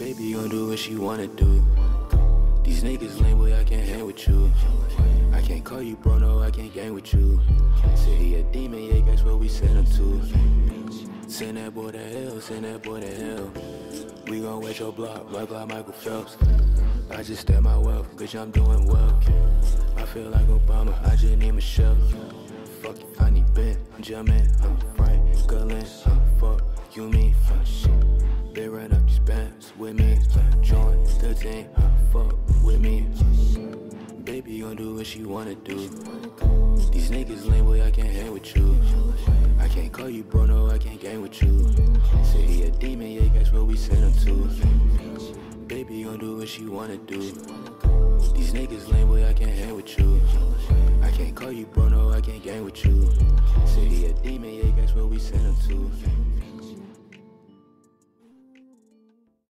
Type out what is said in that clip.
Baby, you gon' do what she wanna do. These niggas lame, boy, I can't hang with you. I can't call you bro, no, I can't gang with you. Say he a demon, yeah, guess what we send him to. Send that boy to hell, send that boy to hell. We gon' wet your block, right by Michael Phelps. I just stack my wealth, bitch, I'm doing well. I feel like Obama, I just need Michelle. Fuck it, I need Ben, I'm jamming, I'm right, girlin', fuck, you mean, shit. They ran up these bands with me, join the team, fuck with me. Baby, you gon' do what she wanna do. These niggas lame, boy, I can't hang with you. I can't call you bro, no, I can't gang with you. Say he a demon, yeah, guess what we send him to. Baby, you gon' do what she wanna do. These niggas lame, boy, I can't hang with you. I can't call you bro, no, I can't gang with you. Say he a demon, yeah, guess what we send him to.